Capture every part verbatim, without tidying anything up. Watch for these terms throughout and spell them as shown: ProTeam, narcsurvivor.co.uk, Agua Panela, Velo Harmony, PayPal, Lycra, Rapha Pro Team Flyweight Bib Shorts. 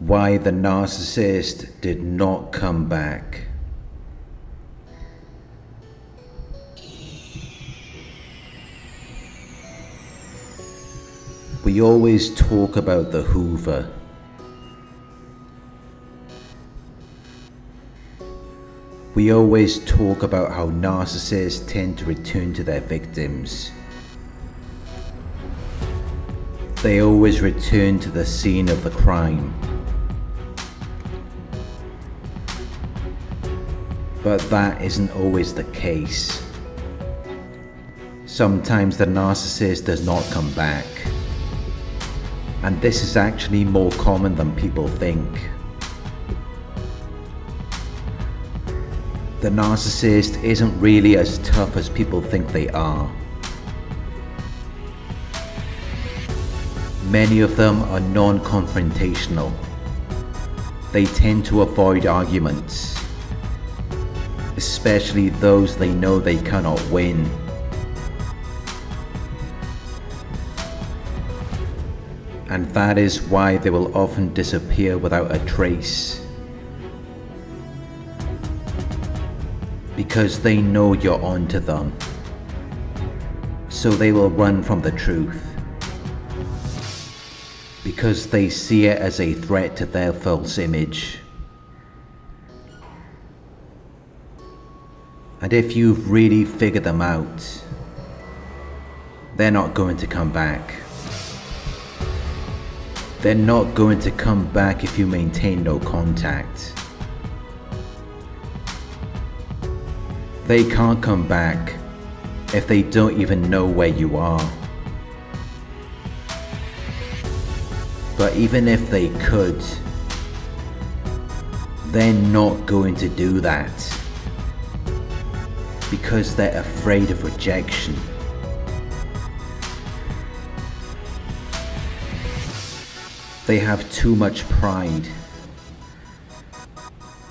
why the narcissist did not come back. We always talk about the Hoover. We always talk about how narcissists tend to return to their victims. They always return to the scene of the crime. But that isn't always the case. Sometimes the narcissist does not come back. And this is actually more common than people think. The narcissist isn't really as tough as people think they are. Many of them are non-confrontational. They tend to avoid arguments, especially those they know they cannot win. And that is why they will often disappear without a trace. Because they know you're onto them. So they will run from the truth. Because they see it as a threat to their false image. And if you've really figured them out, they're not going to come back. They're not going to come back if you maintain no contact. They can't come back if they don't even know where you are. But even if they could, they're not going to do that because they're afraid of rejection. They have too much pride.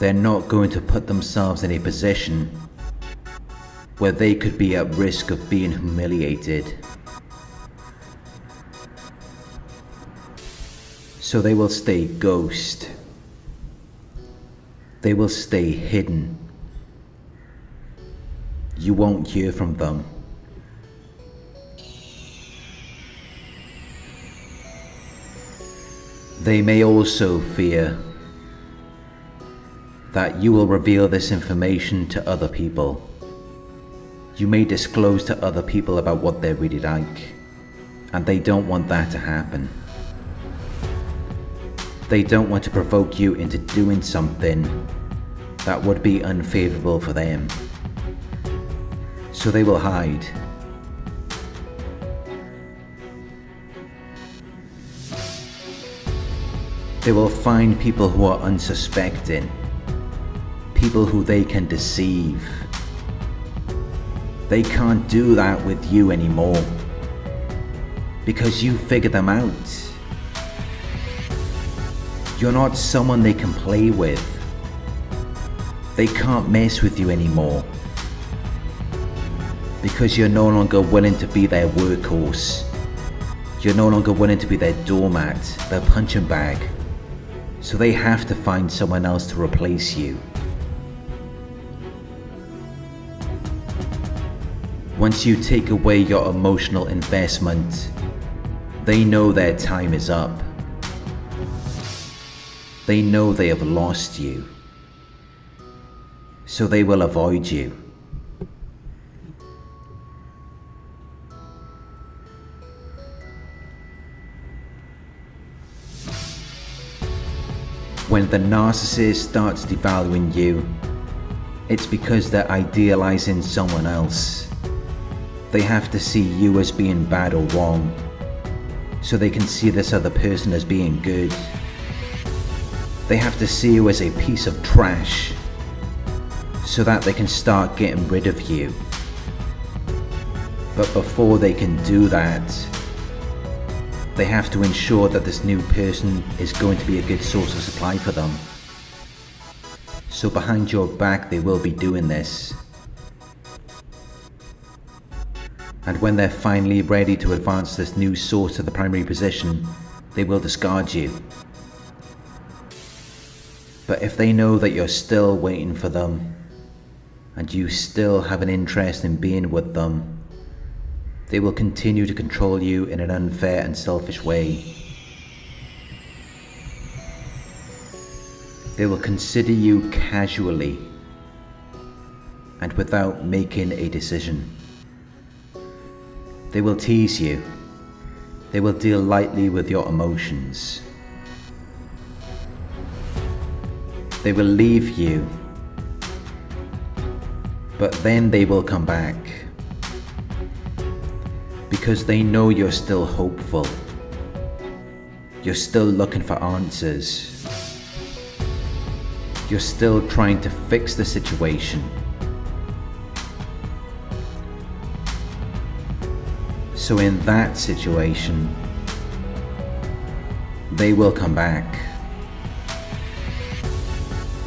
They're not going to put themselves in a position where they could be at risk of being humiliated. So they will stay ghost. They will stay hidden. You won't hear from them. They may also fear that you will reveal this information to other people. You may disclose to other people about what they're really like, and they don't want that to happen. They don't want to provoke you into doing something that would be unfavorable for them. So they will hide. They will find people who are unsuspecting, people who they can deceive. They can't do that with you anymore because you figure them out. You're not someone they can play with. They can't mess with you anymore because you're no longer willing to be their workhorse. You're no longer willing to be their doormat, their punching bag. So they have to find someone else to replace you. Once you take away your emotional investment, they know their time is up. They know they have lost you. So they will avoid you. When the narcissist starts devaluing you, it's because they're idealizing someone else. They have to see you as being bad or wrong, so they can see this other person as being good. They have to see you as a piece of trash, so that they can start getting rid of you. But before they can do that, they have to ensure that this new person is going to be a good source of supply for them. So behind your back they will be doing this. And when they're finally ready to advance this new source to the primary position, they will discard you. But if they know that you're still waiting for them and you still have an interest in being with them, they will continue to control you in an unfair and selfish way. They will consider you casually and without making a decision. They will tease you. They will deal lightly with your emotions. They will leave you, but then they will come back because they know you're still hopeful. You're still looking for answers. You're still trying to fix the situation. So in that situation, they will come back.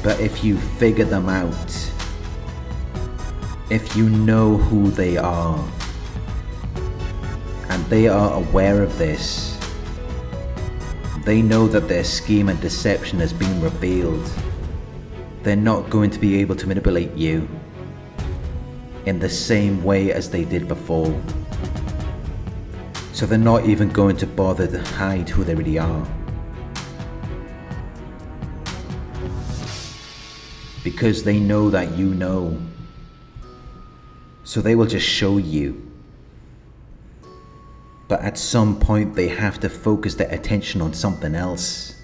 But if you figure them out, if you know who they are, and they are aware of this, they know that their scheme and deception has been revealed. They're not going to be able to manipulate you in the same way as they did before. So they're not even going to bother to hide who they really are, because they know that you know. So they will just show you. But at some point they have to focus their attention on something else,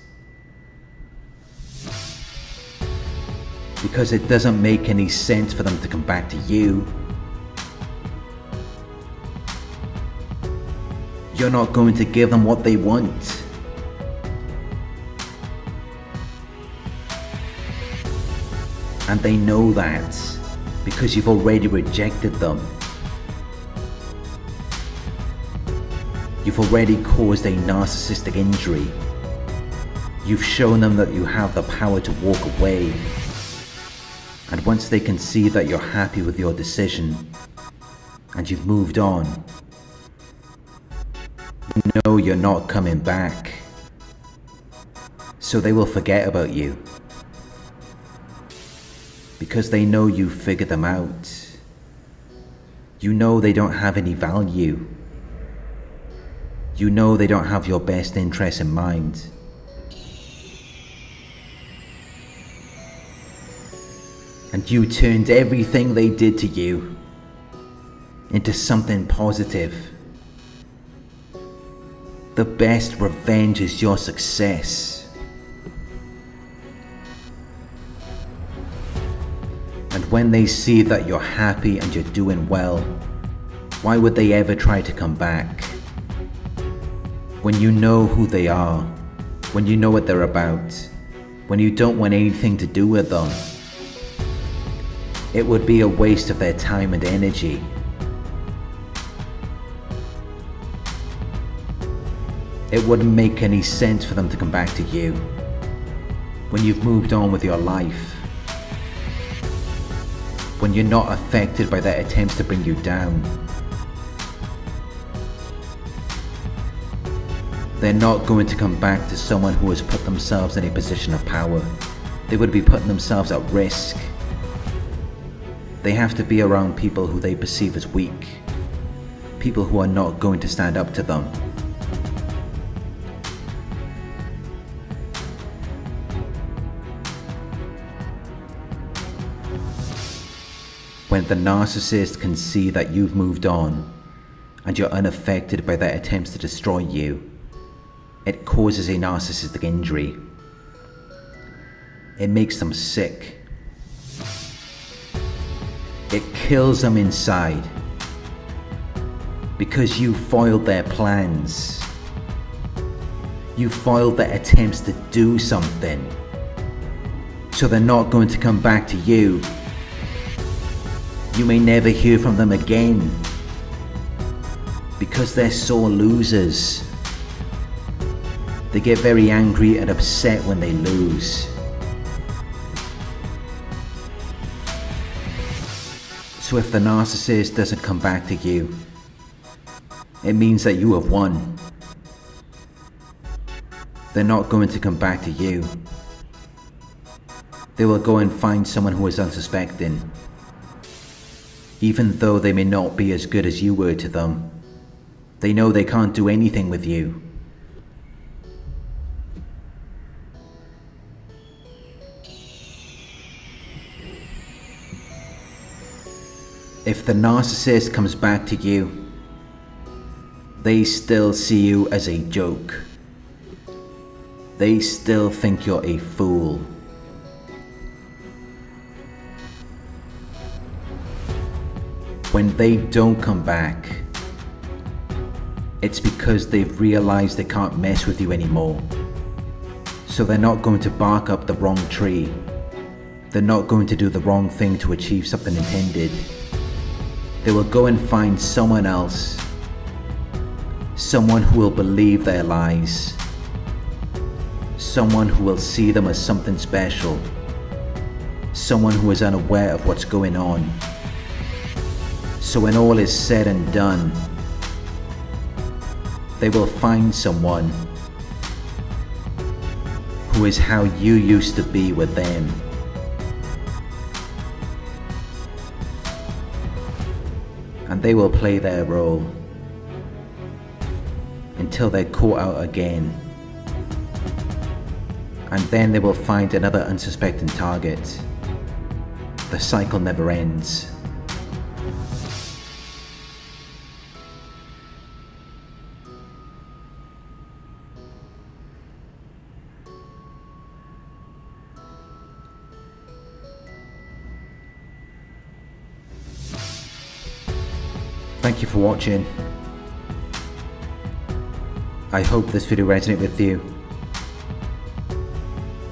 because it doesn't make any sense for them to come back to you. You're not going to give them what they want. And they know that, because you've already rejected them. You've already caused a narcissistic injury. You've shown them that you have the power to walk away. And once they can see that you're happy with your decision and you've moved on, know you're not coming back. So they will forget about you, because they know you figured them out. You know they don't have any value. You know they don't have your best interest in mind. And you turned everything they did to you into something positive. The best revenge is your success. And when they see that you're happy and you're doing well, why would they ever try to come back? When you know who they are, when you know what they're about, when you don't want anything to do with them, it would be a waste of their time and energy. It wouldn't make any sense for them to come back to you when you've moved on with your life, when you're not affected by their attempts to bring you down. They're not going to come back to someone who has put themselves in a position of power. They would be putting themselves at risk. They have to be around people who they perceive as weak, people who are not going to stand up to them. When the narcissist can see that you've moved on and you're unaffected by their attempts to destroy you, it causes a narcissistic injury. It makes them sick. It kills them inside, because you foiled their plans. You foiled their attempts to do something. So they're not going to come back to you. You may never hear from them again, because they're sore losers. They get very angry and upset when they lose. So if the narcissist doesn't come back to you, it means that you have won. They're not going to come back to you. They will go and find someone who is unsuspecting, even though they may not be as good as you were to them. They know they can't do anything with you. If the narcissist comes back to you, they still see you as a joke. They still think you're a fool. When they don't come back, it's because they've realized they can't mess with you anymore. So they're not going to bark up the wrong tree. They're not going to do the wrong thing to achieve something intended. They will go and find someone else, someone who will believe their lies, someone who will see them as something special, someone who is unaware of what's going on. So when all is said and done, they will find someone who is how you used to be with them. And they will play their role until they're caught out again, and then they will find another unsuspecting target. The cycle never ends. Thank you for watching. I hope this video resonated with you.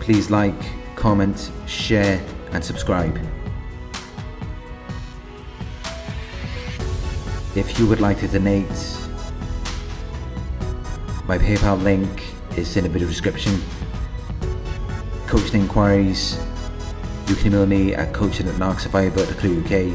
Please like, comment, share, and subscribe. If you would like to donate, my PayPal link is in the video description. Coaching inquiries, you can email me at coaching at narc survivor dot co dot U K.